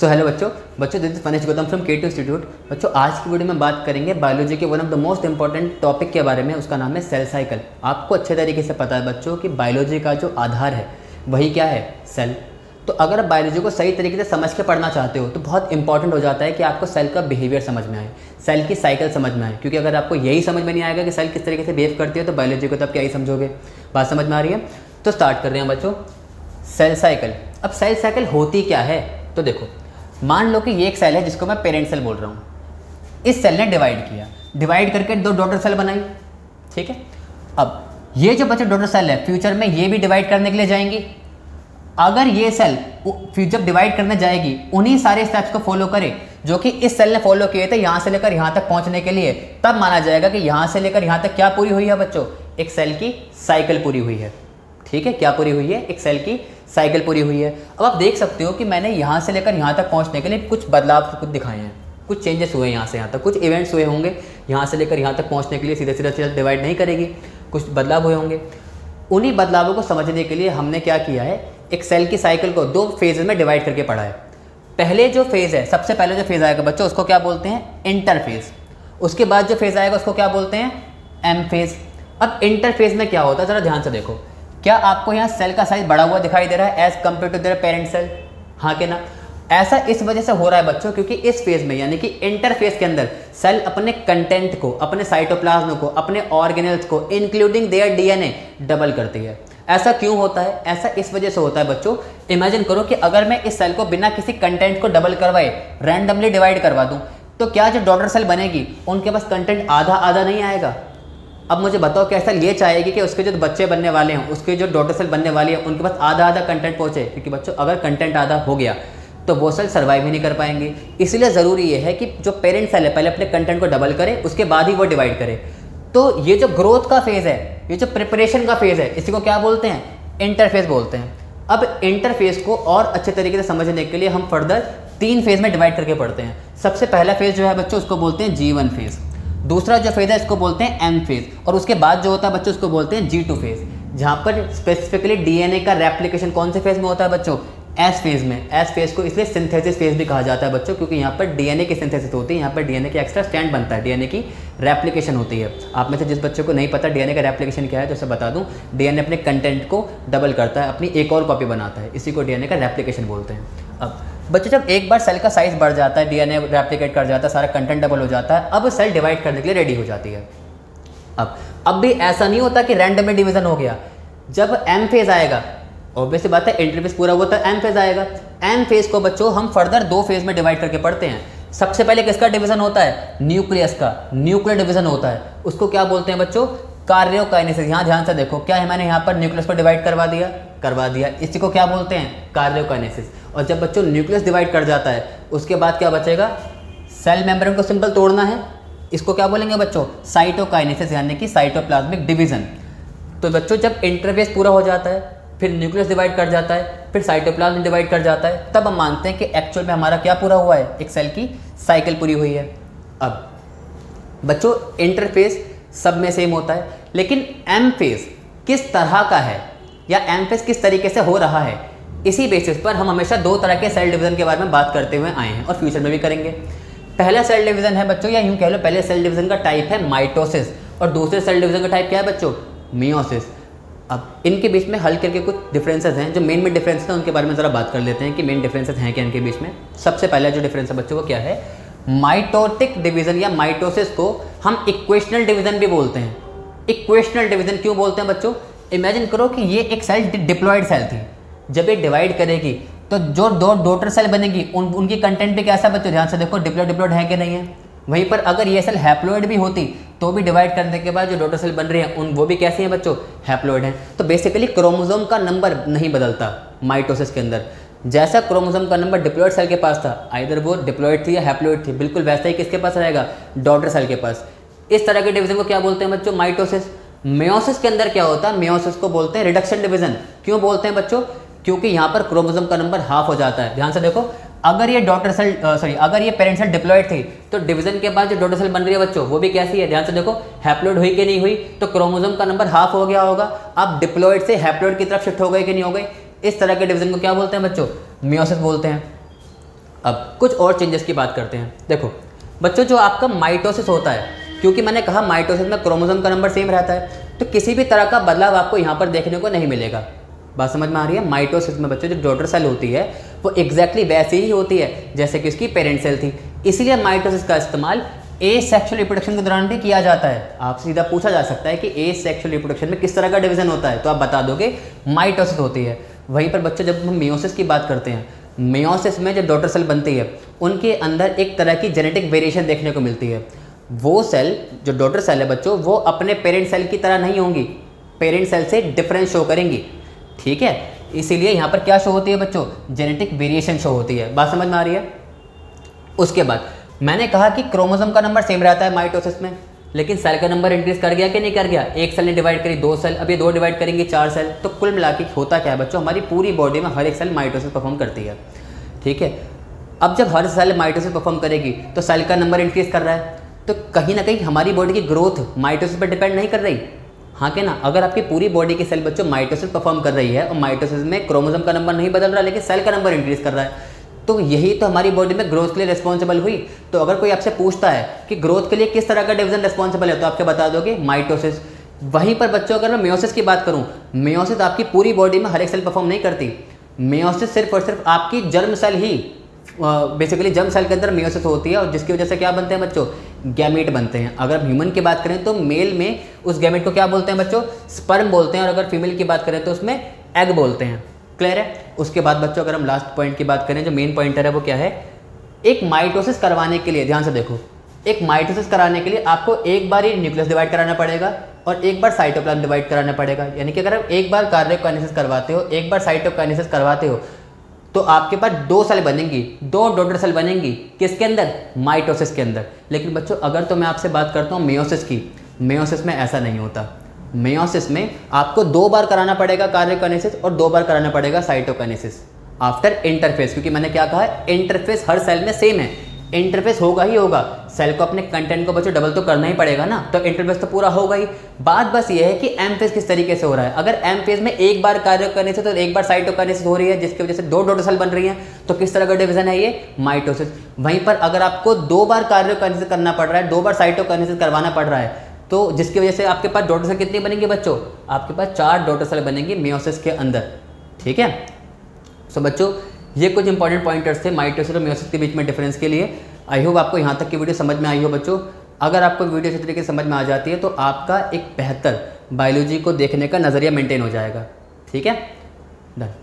सो hello बच्चों, this is Fanesh Gautam from K2 institute. बच्चों, आज की वीडियो में बात करेंगे बायोलॉजी के one of the most important topic के बारे में, उसका नाम है सेल साइकिल। आपको अच्छे तरीके से पता है बच्चों कि बायोलॉजी का जो आधार है वही क्या है, सेल। तो अगर आप बायोलॉजी को सही तरीके से समझ के पढ़ना चाहते हो तो बहुत इंपॉर्टेंट हो जाता है कि आपको सेल का बिहेवियर समझ में आए, सेल की साइकिल समझ में आए, क्योंकि अगर आपको यही समझ में नहीं आएगा कि सेल किस तरीके से बिहेव करती है तो बायोलॉजी को तो आप क्या ही समझोगे। बात समझ में आ रही है? तो स्टार्ट कर रहे हैं बच्चों, सेल साइकिल। अब सेल साइकिल होती क्या है तो देखो, मान लो कि ये एक सेल है जिसको मैं पेरेंट सेल बोल रहा हूँ। इस सेल ने डिवाइड किया, डिवाइड करके दो डॉटर सेल बनाई, ठीक है। अब ये जो बच्चे डॉटर सेल है फ्यूचर में ये भी डिवाइड करने के लिए जाएंगी। अगर ये सेल फ्यूचर डिवाइड करने जाएगी उन्हीं सारे स्टेप्स को फॉलो करे जो कि इस सेल ने फॉलो किए थे यहाँ से लेकर यहाँ तक पहुँचने के लिए, तब माना जाएगा कि यहाँ से लेकर यहाँ तक क्या पूरी हुई है बच्चों, एक सेल की साइकिल पूरी हुई है। ठीक है, क्या पूरी हुई है, एक सेल की साइकिल पूरी हुई है। अब आप देख सकते हो कि मैंने यहाँ से लेकर यहाँ तक पहुँचने के लिए कुछ बदलाव कुछ दिखाए हैं, कुछ चेंजेस हुए हैं, यहाँ से यहाँ तक कुछ इवेंट्स हुए होंगे। यहाँ से लेकर यहाँ तक पहुँचने के लिए सीधे सीधे डिवाइड नहीं करेगी, कुछ बदलाव हुए होंगे। उन्हीं बदलावों को समझने के लिए हमने क्या किया है, एक सेल की साइकिल को दो फेज में डिवाइड करके पढ़ा है। पहले जो फेज़ है, सबसे पहले जो फेज़ आएगा बच्चों उसको क्या बोलते हैं, इंटरफेज। उसके बाद जो फेज़ आएगा उसको क्या बोलते हैं, एम फेज। अब इंटरफेज में क्या होता है, ज़रा ध्यान से देखो। क्या आपको यहाँ सेल का साइज बढ़ा हुआ दिखाई दे रहा है as compare to their parent cell? हाँ के ना? ऐसा इस वजह से हो रहा है बच्चों क्योंकि इस फेज में यानी कि इंटरफेज के अंदर सेल अपने कंटेंट को, अपने साइटोप्लाज्म को, अपने ऑर्गेनेल्स को इंक्लूडिंग देयर डीएनए डबल करती है। ऐसा क्यों होता है? ऐसा इस वजह से होता है बच्चों, इमेजिन करो कि अगर मैं इस सेल को बिना किसी कंटेंट को डबल करवाए रैंडमली डिवाइड करवा दूं तो क्या जो डॉटर सेल बनेगी उनके पास कंटेंट आधा आधा नहीं आएगा? अब मुझे बताओ कैसा ये चाहेगी कि उसके जो बच्चे बनने वाले हैं, उसके जो डॉटर सेल बनने वाली है उनके पास आधा आधा कंटेंट पहुँचे, क्योंकि बच्चों अगर कंटेंट आधा हो गया तो वो सेल सर्वाइव ही नहीं कर पाएंगे। इसलिए ज़रूरी ये है कि जो पेरेंट सेल है पहले अपने कंटेंट को डबल करे, उसके बाद ही वो डिवाइड करे। तो ये जो ग्रोथ का फेज़ है, ये जो प्रिपरेशन का फेज़ है, इसी को क्या बोलते हैं, इंटरफेस बोलते हैं। अब इंटरफेस को और अच्छे तरीके से समझने के लिए हम फर्दर तीन फेज़ में डिवाइड करके पढ़ते हैं। सबसे पहला फेज़ जो है बच्चों उसको बोलते हैं G1 फेज़। दूसरा जो फेज़ है इसको बोलते हैं M फेज़। और उसके बाद जो होता है बच्चों उसको बोलते हैं G2 फेज़, जहाँ पर स्पेसिफिकली डीएनए का रेप्लिकेशन कौन से फेज़ में होता है बच्चों, एस फेज़ में। एस फेज़ को इसलिए सिंथेसिस फेज़ भी कहा जाता है बच्चों, क्योंकि यहाँ पर डीएनए की सिंथेसिस होती है, यहाँ पर डीएनए की एक्स्ट्रा स्ट्रैंड बनता है, डीएनए की रेप्लिकेशन होती है। आप में से जिस बच्चे को नहीं पता डीएनए का रेप्लिकेशन क्या है तो उसे बता दूं, डीएनए अपने कंटेंट को डबल करता है, अपनी एक और कॉपी बनाता है, इसी को डीएनए का रेप्लिकेशन बोलते हैं। अब बच्चों जब एक बार सेल का साइज़ बढ़ जाता है, डीएनए रेप्लिकेट कर जाता है, सारा कंटेंट डबल हो जाता है, अब सेल डिवाइड करने के लिए रेडी हो जाती है। अब भी ऐसा नहीं होता कि रैंडमली डिवीज़न हो गया। जब एम फेज़ आएगा, ऑब्वियसली बात है इंटरफेस पूरा हुआ तो एम फेज़ आएगा। एम फेज़ को बच्चों हम फर्दर दो फेज़ में डिवाइड करके पढ़ते हैं। सबसे पहले किसका डिवीज़न होता है, न्यूक्लियस का, न्यूक्लियर डिवीज़न होता है। उसको क्या बोलते हैं बच्चों, कार्योकाइनेसिस। यहाँ ध्यान से देखो, क्या है, मैंने यहाँ पर न्यूक्लियस को डिवाइड करवा दिया, इसी को क्या बोलते हैं, कार्योकाइनेसिस। और जब बच्चों न्यूक्लियस डिवाइड कर जाता है उसके बाद क्या बचेगा, सेल मेम्ब्रेन को सिंपल तोड़ना है, इसको क्या बोलेंगे बच्चों, साइटोकाइनेसिस, यानी कि साइटोप्लाज्मिक डिवीज़न। तो बच्चों जब इंटरफेस पूरा हो जाता है, फिर न्यूक्लियस डिवाइड कर जाता है, फिर साइटोप्लाज्म डिवाइड कर जाता है, तब हम मानते हैं कि एक्चुअल में हमारा क्या पूरा हुआ है, एक सेल की साइकिल पूरी हुई है। अब बच्चों इंटरफेस सब में सेम होता है, लेकिन एम फेज़ किस तरह का है या एम फेज़ किस तरीके से हो रहा है, इसी बेसिस पर हम हमेशा दो तरह के सेल डिवीज़न के बारे में बात करते हुए आए हैं और फ्यूचर में भी करेंगे। पहला सेल डिवीज़न है बच्चों, या यूँ कह लो पहले सेल डिवीज़न का टाइप है माइटोसिस, और दूसरे सेल डिवीज़न का टाइप क्या है बच्चों, मियोसिस। अब इनके बीच में हल्के हल्के कुछ डिफरेंसेस हैं, जो मेन डिफरेंसेस हैं उनके बारे में ज़रा बात कर लेते हैं कि मेन डिफरेंसेस हैं क्या इनके बीच में। सबसे पहला जो डिफरेंस है बच्चों वो क्या है, माइटोटिक डिवीज़न या माइटोसिस को हम इक्वेशनल डिवीज़न भी बोलते हैं। इक्वेशनल डिवीज़न क्यों बोलते हैं बच्चों, इमेजिन करो कि ये एक सेल डिप्लॉयड सेल थी, जब ये डिवाइड करेगी तो जो दो डॉटर सेल बनेगी उनकी कंटेंट भी कैसा बच्चों, ध्यान से देखो, डिप्लॉयड है कि नहीं है। वहीं पर अगर ये सेल हैप्लोइड भी होती तो भी डिवाइड करने के बाद जो डॉटर सेल बन रहे हैं वो भी कैसे हैं बच्चों, हैप्लोइड हैं। तो बेसिकली क्रोमोसोम का नंबर नहीं बदलता माइटोसिस के अंदर। जैसा क्रोमोसोम का नंबर डिप्लॉयड सेल के पास था, आइदर वो डिप्लॉयड थी या हैप्लोइड थी, बिल्कुल वैसा ही किसके पास रहेगा, डॉटर सेल के पास। इस तरह के डिवीज़न को क्या बोलते हैं बच्चों, माइटोसिस। मेयोसिस के अंदर क्या होता है, मेयोसिस को बोलते हैं रिडक्शन डिवीज़न। क्यों बोलते हैं बच्चों, क्योंकि यहाँ पर क्रोमोसोम का नंबर हाफ हो जाता है। ध्यान से देखो, अगर ये पेरेंट सेल डिप्लॉयड थी तो डिवीज़न के बाद जो डॉटर सेल बन रही है बच्चों वो भी कैसी है, ध्यान से देखो, हैप्लोइड हुई कि नहीं हुई, तो क्रोमोसोम का नंबर हाफ हो गया होगा, आप डिप्लॉयड से हैप्लोइड की तरफ शिफ्ट हो गए कि नहीं हो गए। इस तरह के डिवीज़न को क्या बोलते हैं बच्चों, मियोसिस बोलते हैं। अब कुछ और चेंजेस की बात करते हैं। देखो बच्चों, जो आपका माइटोसिस होता है, क्योंकि मैंने कहा माइटोसिस में क्रोमोसोम का नंबर सेम रहता है, तो किसी भी तरह का बदलाव आपको यहाँ पर देखने को नहीं मिलेगा। बात समझ में आ रही है? माइटोसिस में बच्चों जो डॉटर सेल होती है वो एग्जैक्टली वैसी ही होती है जैसे कि उसकी पेरेंट सेल थी। इसीलिए माइटोसिस का इस्तेमाल ए सेक्शुअल रिप्रोडक्शन के दौरान भी किया जाता है। आपसे सीधा पूछा जा सकता है कि ए सेक्शुअल रिप्रोडक्शन में किस तरह का डिवीजन होता है, तो आप बता दोगे माइटोसिस होती है। वहीं पर बच्चों जब हम मियोसिस की बात करते हैं, मियोसिस में जो डॉटर सेल बनती है उनके अंदर एक तरह की जेनेटिक वेरिएशन देखने को मिलती है। वो सेल जो डॉटर सेल है बच्चों, वो अपने पेरेंट सेल की तरह नहीं होंगी, पेरेंट सेल से डिफरेंस शो करेंगी, ठीक है। इसीलिए यहाँ पर क्या शो होती है बच्चों? जेनेटिक वेरिएशन शो होती है। बात समझ में आ रही है? उसके बाद मैंने कहा कि क्रोमोसोम का नंबर सेम रहता है माइटोसिस में, लेकिन सेल का नंबर इंक्रीज कर गया कि नहीं कर गया? एक सेल ने डिवाइड करी दो सेल, अब ये दो डिवाइड करेंगे चार सेल, तो कुल मिला के होता क्या है बच्चों, हमारी पूरी बॉडी में हर एक सेल माइटोसिस परफॉर्म करती है, ठीक है। अब जब हर सेल माइटोसिस परफॉर्म करेगी तो सेल का नंबर इंक्रीज कर रहा है, तो कहीं ना कहीं हमारी बॉडी की ग्रोथ माइटोसिस पर डिपेंड नहीं कर रही, हाँ के ना। अगर आपकी पूरी बॉडी की सेल बच्चों माइटोसिस परफॉर्म कर रही है और माइटोसिस में क्रोमोसोम का नंबर नहीं बदल रहा लेकिन सेल का नंबर इंक्रीज कर रहा है, तो यही तो हमारी बॉडी में ग्रोथ के लिए रिस्पॉन्सिबल हुई। तो अगर कोई आपसे पूछता है कि ग्रोथ के लिए किस तरह का डिवीजन रिस्पॉन्सिबल है, तो आपके बता दोगे माइटोसिस। वहीं पर बच्चों अगर मैं मेयोसिस की बात करूँ, मेयोसिस आपकी पूरी बॉडी में हर एक सेल परफॉर्म नहीं करती, मेयोसिस सिर्फ और सिर्फ आपकी जर्म सेल ही, बेसिकली जर्म सेल के अंदर मेयोसिस होती है, और जिसकी वजह से क्या बनते हैं बच्चों, गैमेट बनते हैं। अगर हम ह्यूमन की बात करें तो मेल में उस गैमेट को क्या बोलते हैं बच्चों, स्पर्म बोलते हैं, और अगर फीमेल की बात करें तो उसमें एग बोलते हैं, क्लियर है। उसके बाद बच्चों अगर हम लास्ट पॉइंट की बात करें, जो मेन पॉइंटर है वो क्या है, एक माइटोसिस करवाने के लिए, ध्यान से देखो, एक माइटोसिस कराने के लिए आपको एक बार ही न्यूक्लियस डिवाइड कराना पड़ेगा और एक बार साइटोप्लाज्म डिवाइड कराना पड़ेगा। यानी कि अगर आप एक बार कार्योकाइनेसिस करवाते हो, एक बार साइटोकाइनेसिस करवाते हो, तो आपके पास दो सेल बनेंगी, दो डॉटर सेल बनेंगी, किसके अंदर, माइटोसिस के अंदर। लेकिन बच्चों अगर तो मैं आपसे बात करता हूँ मेयोसिस की, मेयोसिस में ऐसा नहीं होता। मेयोसिस में आपको दो बार कराना पड़ेगा कार्योकाइनेसिस और दो बार कराना पड़ेगा साइटोकाइनेसिस आफ्टर इंटरफेस, क्योंकि मैंने क्या कहा है, इंटरफेस हर सेल में सेम है, इंटरफेस होगा ही होगा, सेल को अपने कंटेंट को बच्चों डबल तो करना ही पड़ेगा ना, तो इंटरफेस तो पूरा होगा ही। बात बस ये है कि एम फेज किस तरीके से हो रहा है। अगर एम फेज में एक बार कार्योकाइनेसिस और एक बार साइटोकाइनेसिस हो रही है, जिसकी वजह से दो डॉटर सेल बन रही हैं, तो किस तरह का डिवीजन है ये, माइटोसिस। वहीं पर अगर आपको दो बार कार्योकाइनेसिस करना पड़ रहा है, दो बार साइटोकाइनेसिस करवाना पड़ रहा है, तो जिसकी वजह से आपके पास डॉटर सेल कितनी बनेंगी बच्चों, आपके पास चार डॉटर सेल बनेंगी मेयोसिस के अंदर, ठीक है। सो बच्चों ये कुछ इंपॉर्टेंट पॉइंटर्स थे माइटोसिस और मेयोसिस के बीच में डिफरेंस के लिए। आई होप आपको यहाँ तक की वीडियो समझ में आई हो बच्चों। अगर आपको वीडियो इस तरीके से समझ में आ जाती है तो आपका एक बेहतर बायोलॉजी को देखने का नज़रिया मेंटेन हो जाएगा, ठीक है, डन।